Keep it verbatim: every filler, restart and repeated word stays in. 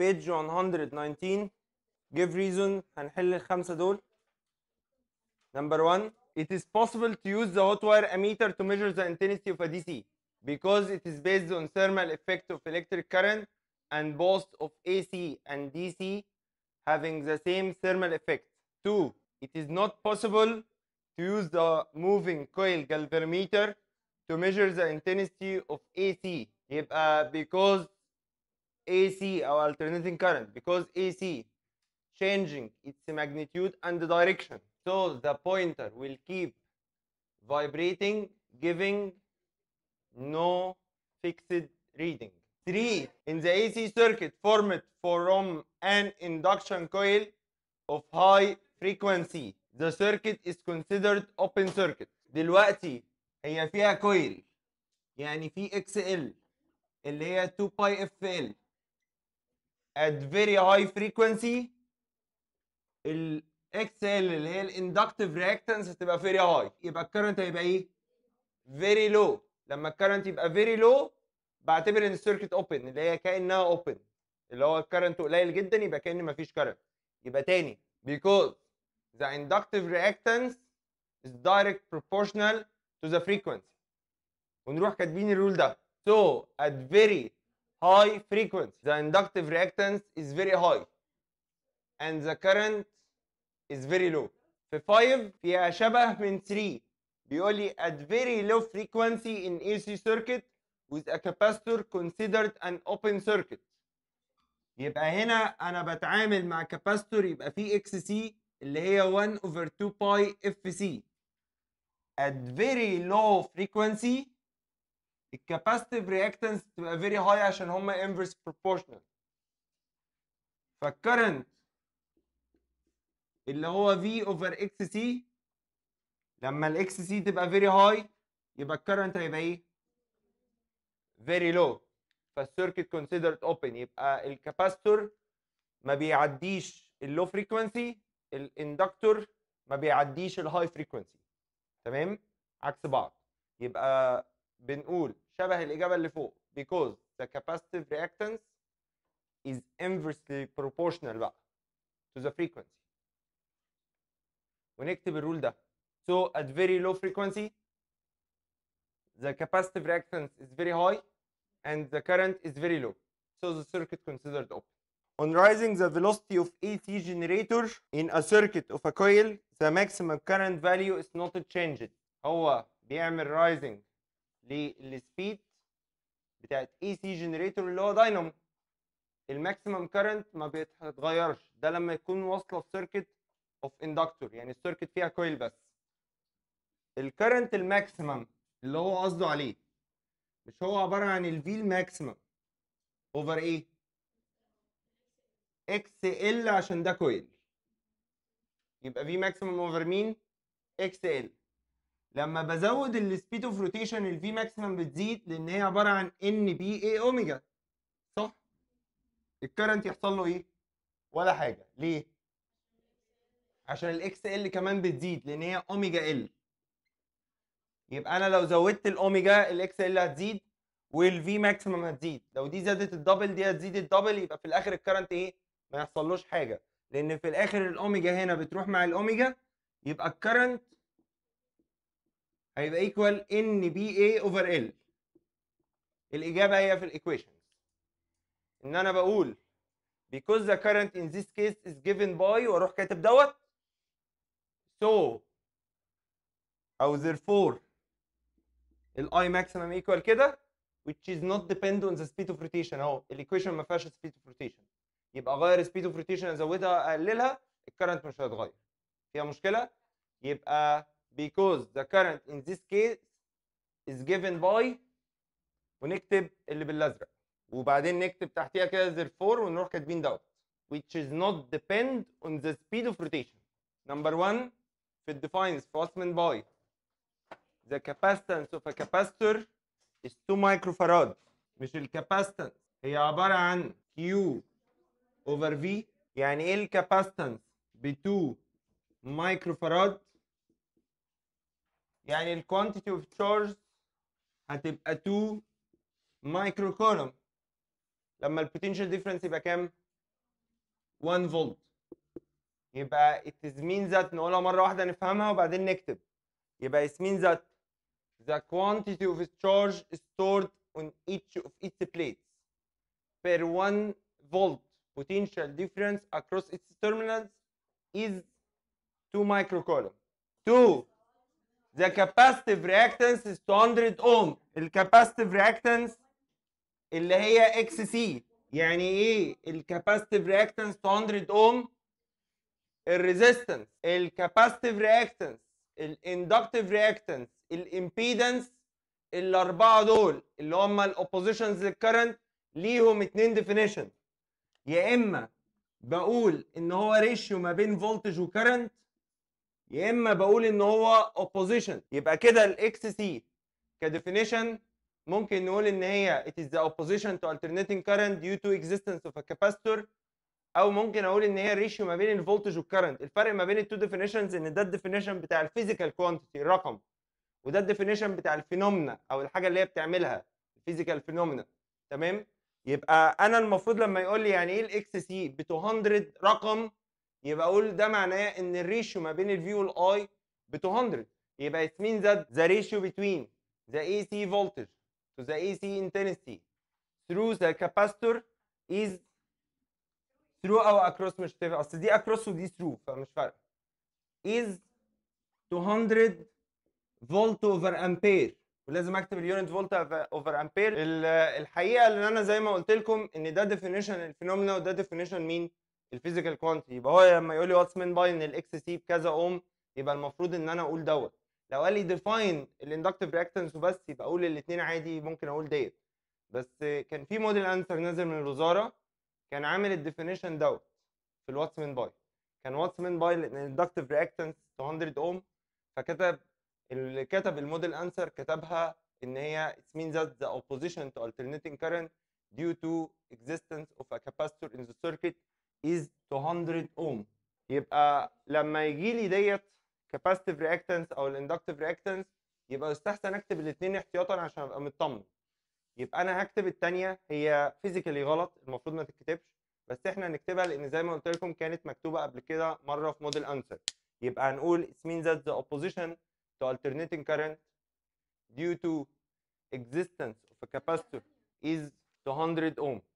page one nineteen. Give reason. هنحل الخمسة دول. Number one, it is possible to use the hot wire ammeter to measure the intensity of a D C because it is based on thermal effect of electric current and both of A C and D C having the same thermal effect. Two, it is not possible to use the moving coil galvanometer to measure the intensity of A C. يبقى because A C أو alternating current, because A C changing its magnitude and direction. So the pointer will keep vibrating, giving no fixed reading. Three, in the A C circuit formed from an induction coil of high frequency, the circuit is considered open circuit. دلوقتي هي فيها كويل، يعني في إكس إل اللي هي two pi F L at very high frequency. ال إكس إل اللي هي الاندكتيف رياكتنس هتبقى very high، يبقى الكرنت هيبقى ايه؟ very low. لما الكرنت يبقى very low بعتبر ان السيركت open، اللي هي كأنها open، اللي هو الكرنت قليل جدا يبقى كأن مفيش كرنت. يبقى تاني because the inductive reactance is direct proportional to the frequency. ونروح كاتبين الرول ده. So at very high frequency the inductive reactance is very high and the current is very low. في five فيها شبه من three، بيقول لي at very low frequency in A C circuit with a capacitor considered an open circuit. يبقى هنا أنا بتعامل مع capacitor يبقى فيه إكس سي اللي هي one over two pi F C. at very low frequency الcapacitive reactance تبقى very high عشان هما inverse proportional. فالcurrent اللي هو V over X C لما ال X C تبقى very high يبقى الكرنت هيبقى ايه؟ very low. فالسيركت considered open، يبقى الكاباستور ما بيعديش ال low frequency، الاندكتور ما بيعديش ال high frequency. تمام؟ عكس بعض. يبقى بنقول شبه الإجابة اللي فوق because the capacitive reactance is inversely proportional بقى to the frequency. ونكتب الرول ده. So at very low frequency the capacitive reactance is very high and the current is very low. So the circuit considered open. On rising the velocity of A C generator in a circuit of a coil, the maximum current value is not changed. هو بيعمل rising للسبيد بتاعت A C generator اللي هو داينامو. الماكسيمم current ما بيتغيرش، ده لما يكون واصله في سيركت of inductor، يعني السيركت فيها كويل بس. الكرنت الماكسيمم اللي هو قصده عليه مش هو عباره عن ال V الماكسيمم اوفر ايه؟ إكس إل عشان ده كويل، يبقى V ماكسيمم اوفر مين؟ إكس إل. لما بزود السبيد اوف روتيشن ال V ماكسيمم بتزيد لان هي عباره عن إن بي إيه اوميجا، صح؟ الكرنت يحصل له ايه؟ ولا حاجه. ليه؟ عشان ال إكس إل كمان بتزيد لان هي اوميجا ال. يبقى انا لو زودت الاوميجا ال إكس إل هتزيد وال V ماكسيمم هتزيد، لو دي زادت الدبل دي هتزيد الدبل، يبقى في الاخر الكرنت ايه؟ ما يحصلوش حاجه، لان في الاخر الاوميجا هنا بتروح مع الاوميجا، يبقى الكرنت هيبقى ايكوال إن بي إيه اوفر ال. الاجابه هي في الايكويشن ان انا بقول because the current in this case is given by، واروح كاتب دوت. So أو therefore ال I maximum equal كده which is not depend on the speed of rotation. أهو ال equation ما فيهاش speed of rotation، يبقى أغير speed of rotation أزودها أقللها الكرنت مش هيتغير. فيها مشكلة؟ يبقى because the current in this case is given by ونكتب اللي بالأزرق وبعدين نكتب تحتيها كده therefore ونروح كاتبين دوت which is not depend on the speed of rotation. Number one في ال defines Forstmann by the capacitance of a capacitor is two microfarad. مش ال capacitance، هي عبارة عن Q over V. يعني ايه ال capacitance ب two microfarad؟ يعني ال quantity of charge هتبقى two microcoulomb. لما ال potential difference يبقى كام؟ واحد فولت. يبقى it is mean that نقولها مرة واحدة نفهمها وبعدين نكتب. يبقى it means that the quantity of charge stored on each of its plates per one volt potential difference across its terminals is two microcoulomb. two. The capacitive reactance is two hundred ohm. الكاباسيتيف رياكتنس اللي هي اكس سي. يعني ايه الكاباسيتيف رياكتنس two hundred ohm؟ الريزيستنس، الكاباسيتيف رياكتنس، الاندكتيف رياكتنس، الامبيدنس، الاربعه دول اللي هم الاوبوزيشنز للكرنت ليهم اتنين ديفينيشن. يا اما بقول ان هو ريشيو ما بين فولتج وكرنت، يا اما بقول ان هو اوبوزيشن. يبقى كده الاكس سي كديفينيشن ممكن نقول ان هي it is the opposition to alternating current due to existence of a capacitor، او ممكن اقول ان هي الريشيو ما بين الفولتج والكرنت. الفرق ما بين التو ديفينيشنز ان ده الديفينيشن بتاع الفيزيكال كوانتيتي الرقم، وده الديفينيشن بتاع الفينومنا او الحاجه اللي هي بتعملها الفيزيكال فينومنا. تمام؟ يبقى انا المفروض لما يقول لي يعني ايه الاكس سي ب two hundred رقم، يبقى اقول ده معناه ان الريشيو ما بين الفي والاي ب two hundred. يبقى it means that the ratio between the A C voltage to the A C intensity through the capacitor is through أو across، مش تفرق، أصل دي across ودي through فمش فارقة، is two hundred volt over ampere. ولازم أكتب اليونت فولت over ampere. الحقيقة إن أنا زي ما قلت لكم إن ده definition الفينومينا وده definition مين؟ الفيزيكال كوانتيتي. يبقى هو لما يقول لي واتس مين باي إن الإكس سي بكذا أوم، يبقى المفروض إن أنا أقول دوت. لو قال لي ديفاين الاندكتيف رياكتنس وبس يبقى اقول الاثنين عادي، ممكن اقول ديت. بس كان في موديل انسر نازل من الوزاره كان عامل الديفينيشن دوت في الواتسمان باي. كان واتسمان باي الاندكتيف رياكتنس two hundred ohm، فكتب اللي كتب الموديل انسر كتبها ان هي it means that the opposition to alternating current due to existence of a capacitor in the circuit is two hundred ohm. يبقى لما يجي لي ديت كاباسيتيف رياكتنس او الاندكتيف رياكتنس، يبقى يستحسن اكتب الاثنين احتياطا عشان ابقى مطمن. يبقى انا هكتب الثانيه هي فيزيكالي غلط، المفروض ما تتكتبش، بس احنا هنكتبها لان زي ما قلت لكم كانت مكتوبه قبل كده مره في موديل انسر. يبقى هنقول it means that the opposition to alternating current due to existence of a capacitor is two hundred ohm.